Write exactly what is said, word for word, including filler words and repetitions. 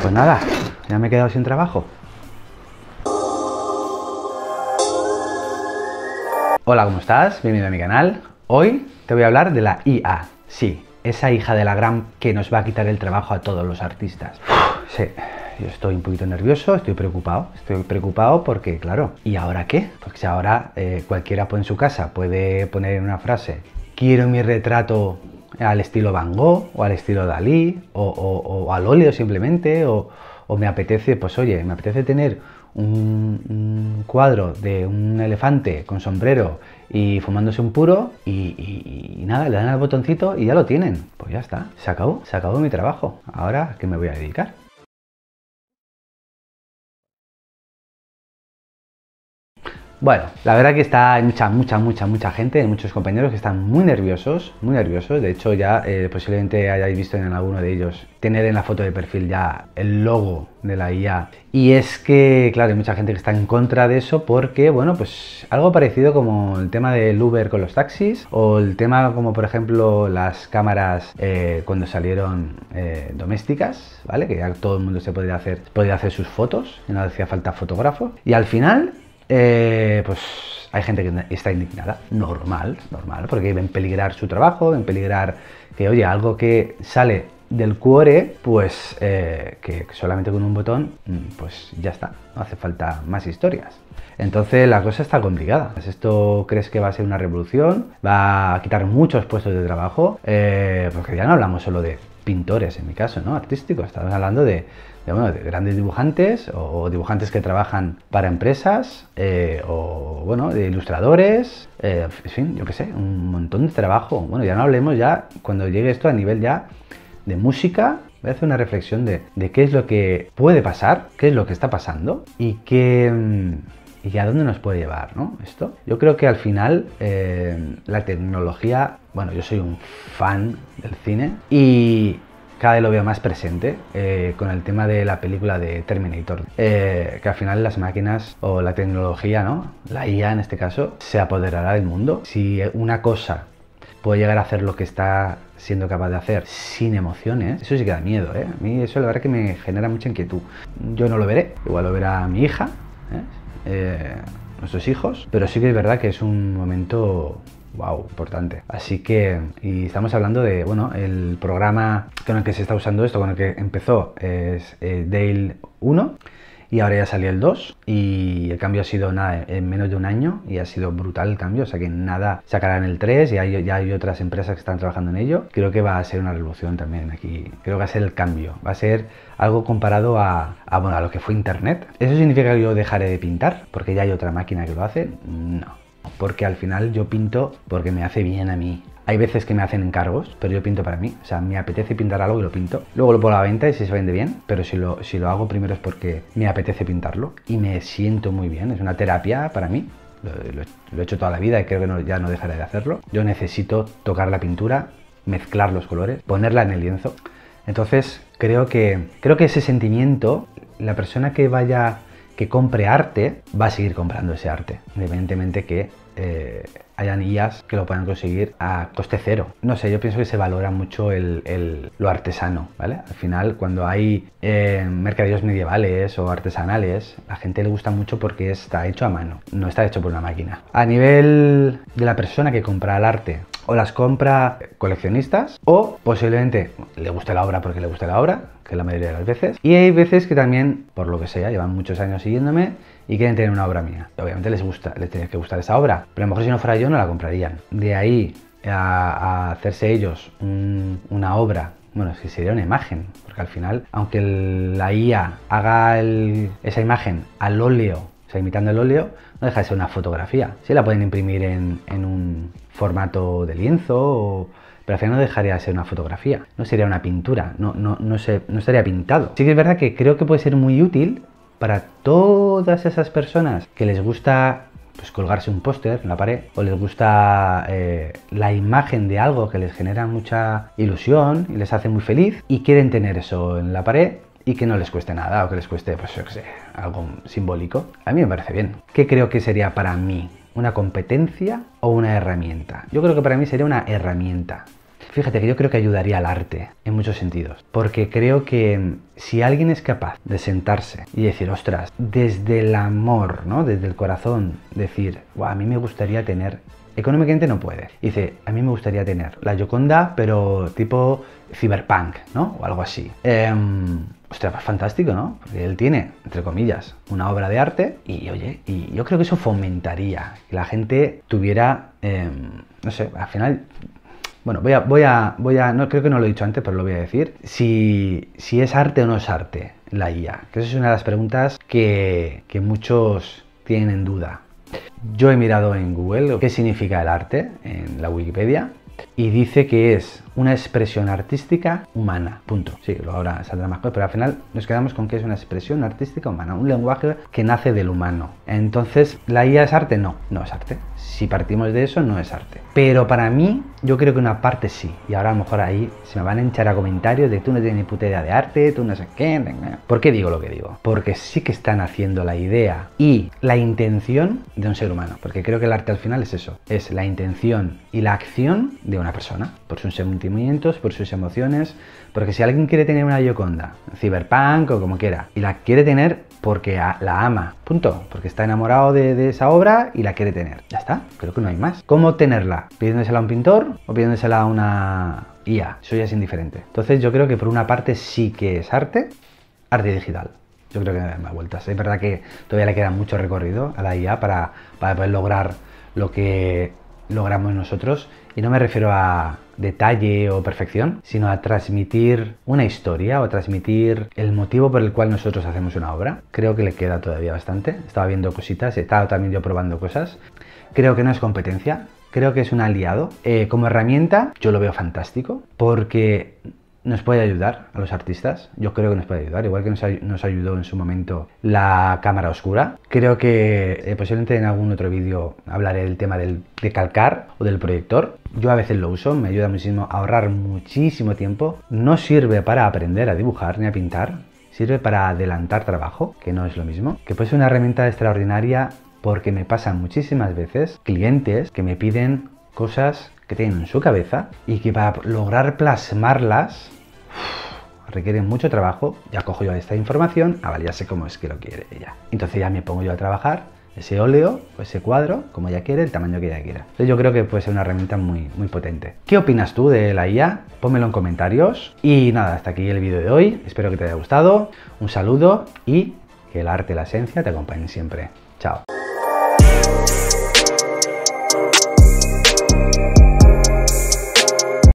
Pues nada, ya me he quedado sin trabajo. Hola, ¿cómo estás? Bienvenido a mi canal. Hoy te voy a hablar de la I A. Sí, esa hija de la gran que nos va a quitar el trabajo a todos los artistas. Uf, sí, yo estoy un poquito nervioso, estoy preocupado. Estoy preocupado porque, claro, ¿y ahora qué? Porque si ahora eh, cualquiera puede en su casa puede poner en una frase quiero mi retrato al estilo Van Gogh, o al estilo DALL-E, o, o, o al óleo simplemente, o, o me apetece, pues oye, me apetece tener un, un cuadro de un elefante con sombrero y fumándose un puro, y, y, y nada, le dan al botoncito y ya lo tienen. Pues ya está, se acabó, se acabó mi trabajo. Ahora, ¿a qué me voy a dedicar? Bueno, la verdad que está mucha, mucha, mucha, mucha gente, muchos compañeros que están muy nerviosos, muy nerviosos. De hecho, ya eh, posiblemente hayáis visto en alguno de ellos tener en la foto de perfil ya el logo de la I A. Y es que, claro, hay mucha gente que está en contra de eso porque, bueno, pues algo parecido como el tema del Uber con los taxis, o el tema como, por ejemplo, las cámaras eh, cuando salieron eh, domésticas, ¿vale? Que ya todo el mundo se podía hacer, podía hacer sus fotos, y no hacía falta fotógrafo. Y al final... Eh, pues hay gente que está indignada, normal, normal, porque ven peligrar su trabajo, ven peligrar que, oye, algo que sale del cuore, pues eh, que solamente con un botón, pues ya está, no hace falta más historias. Entonces la cosa está complicada. ¿Esto crees que va a ser una revolución? ¿Va a quitar muchos puestos de trabajo? Eh, porque ya no hablamos solo de pintores, en mi caso, ¿no? Artísticos, estamos hablando de... De, bueno, de grandes dibujantes o dibujantes que trabajan para empresas eh, o, bueno, de ilustradores, eh, en fin, yo qué sé, un montón de trabajo. Bueno, ya no hablemos ya, cuando llegue esto a nivel ya de música, voy a hacer una reflexión de, de qué es lo que puede pasar, qué es lo que está pasando y qué... ¿Y a dónde nos puede llevar, no? Esto. Yo creo que al final eh, la tecnología... Bueno, yo soy un fan del cine y... cada vez lo veo más presente eh, con el tema de la película de Terminator, eh, que al final las máquinas o la tecnología, ¿no? La I A en este caso, se apoderará del mundo. Si una cosa puede llegar a hacer lo que está siendo capaz de hacer sin emociones, eso sí que da miedo, ¿eh? A mí eso la verdad que me genera mucha inquietud. Yo no lo veré, igual lo verá mi hija, ¿eh? Eh, nuestros hijos, pero sí que es verdad que es un momento... wow, importante. Así que, y estamos hablando de, bueno, el programa con el que se está usando esto, con el que empezó es eh, DALL-E uno y ahora ya salió el dos y el cambio ha sido nada, en menos de un año y ha sido brutal el cambio, o sea que nada, sacarán el tres y hay, ya hay otras empresas que están trabajando en ello. Creo que va a ser una revolución también aquí, creo que va a ser el cambio, va a ser algo comparado a, a, bueno, a lo que fue Internet. ¿Eso significa que yo dejaré de pintar porque ya hay otra máquina que lo hace? No. Porque al final yo pinto porque me hace bien a mí. Hay veces que me hacen encargos, pero yo pinto para mí. O sea, me apetece pintar algo y lo pinto. Luego lo pongo a la venta y si se vende bien, pero si lo, si lo hago primero es porque me apetece pintarlo y me siento muy bien. Es una terapia para mí. Lo, lo, lo he hecho toda la vida y creo que no, ya no dejaré de hacerlo. Yo necesito tocar la pintura, mezclar los colores, ponerla en el lienzo. Entonces, creo que, creo que ese sentimiento, la persona que vaya... que compre arte, va a seguir comprando ese arte. Evidentemente que eh, hayan I As que lo puedan conseguir a coste cero. No sé, yo pienso que se valora mucho el, el, lo artesano, ¿vale? Al final, cuando hay eh, mercadillos medievales o artesanales, a la gente le gusta mucho porque está hecho a mano, no está hecho por una máquina. A nivel de la persona que compra el arte, o las compra coleccionistas, o posiblemente le gusta la obra porque le gusta la obra, que es la mayoría de las veces. Y hay veces que también, por lo que sea, llevan muchos años siguiéndome y quieren tener una obra mía. Obviamente les gusta, les tiene que gustar esa obra, pero a lo mejor si no fuera yo no la comprarían. De ahí a, a hacerse ellos un, una obra, bueno, es que sería una imagen, porque al final, aunque el, la I A haga el, esa imagen al óleo, o sea, imitando el óleo, no deja de ser una fotografía. Sí la pueden imprimir en, en un formato de lienzo, o... pero al final no dejaría de ser una fotografía. No sería una pintura, no, no, no, se, no estaría pintado. Sí que es verdad que creo que puede ser muy útil para todas esas personas que les gusta pues, colgarse un póster en la pared, o les gusta eh, la imagen de algo que les genera mucha ilusión y les hace muy feliz y quieren tener eso en la pared y que no les cueste nada, o que les cueste, pues yo qué sé, algo simbólico. A mí me parece bien. ¿Qué creo que sería para mí? ¿Una competencia o una herramienta? Yo creo que para mí sería una herramienta. Fíjate que yo creo que ayudaría al arte en muchos sentidos, porque creo que si alguien es capaz de sentarse y decir, ostras, desde el amor, ¿no? Desde el corazón, decir, wow, a mí me gustaría tener, económicamente no puede, dice, a mí me gustaría tener la Gioconda, pero tipo cyberpunk, ¿no? O algo así. Eh, ostras, fantástico, ¿no? Porque él tiene, entre comillas, una obra de arte y, oye, y yo creo que eso fomentaría que la gente tuviera, eh, no sé, al final... Bueno, voy a, voy a, voy a, no, creo que no lo he dicho antes, pero lo voy a decir. Si, si es arte o no es arte la I A, que esa es una de las preguntas que, que muchos tienen en duda. Yo he mirado en Google qué significa el arte en la Wikipedia y dice que es una expresión artística humana, punto. Sí, ahora saldrá más cosas, pero al final nos quedamos con que es una expresión artística humana, un lenguaje que nace del humano. Entonces, ¿la I A es arte? No, no es arte. Si partimos de eso, no es arte. Pero para mí, yo creo que una parte sí. Y ahora a lo mejor ahí se me van a hinchar a comentarios de tú no tienes ni puta idea de arte, tú no sé qué. ¿Por qué digo lo que digo? Porque sí que están haciendo la idea y la intención de un ser humano. Porque creo que el arte al final es eso. Es la intención y la acción de una persona. Por sus sentimientos, por sus emociones. Porque si alguien quiere tener una Gioconda, cyberpunk o como quiera, y la quiere tener porque la ama, punto. Porque está enamorado de, de esa obra y la quiere tener. Ya está. Creo que no hay más. ¿Cómo tenerla? ¿Pidiéndosela a un pintor o pidiéndosela a una I A? Eso ya es indiferente. Entonces yo creo que por una parte sí que es arte, arte digital. Yo creo que no hay más vueltas. Es verdad que todavía le queda mucho recorrido a la I A para, para poder lograr lo que logramos nosotros. Y no me refiero a detalle o perfección, sino a transmitir una historia o transmitir el motivo por el cual nosotros hacemos una obra. Creo que le queda todavía bastante. Estaba viendo cositas, estaba también yo probando cosas. Creo que no es competencia, creo que es un aliado. Eh, como herramienta yo lo veo fantástico porque nos puede ayudar a los artistas. Yo creo que nos puede ayudar, igual que nos, ay nos ayudó en su momento la cámara oscura. Creo que eh, posiblemente en algún otro vídeo hablaré del tema del, de calcar o del proyector. Yo a veces lo uso, me ayuda muchísimo a ahorrar muchísimo tiempo. No sirve para aprender a dibujar ni a pintar, sirve para adelantar trabajo, que no es lo mismo. Que puede ser una herramienta extraordinaria porque me pasan muchísimas veces clientes que me piden cosas que tienen en su cabeza y que para lograr plasmarlas requieren mucho trabajo. Ya cojo yo esta información, ah, vale, ya sé cómo es que lo quiere ella. Entonces ya me pongo yo a trabajar ese óleo o ese cuadro, como ella quiere, el tamaño que ella quiera. Entonces yo creo que puede ser una herramienta muy, muy potente. ¿Qué opinas tú de la I A? Pónmelo en comentarios. Y nada, hasta aquí el vídeo de hoy. Espero que te haya gustado. Un saludo y que el arte y la esencia te acompañen siempre.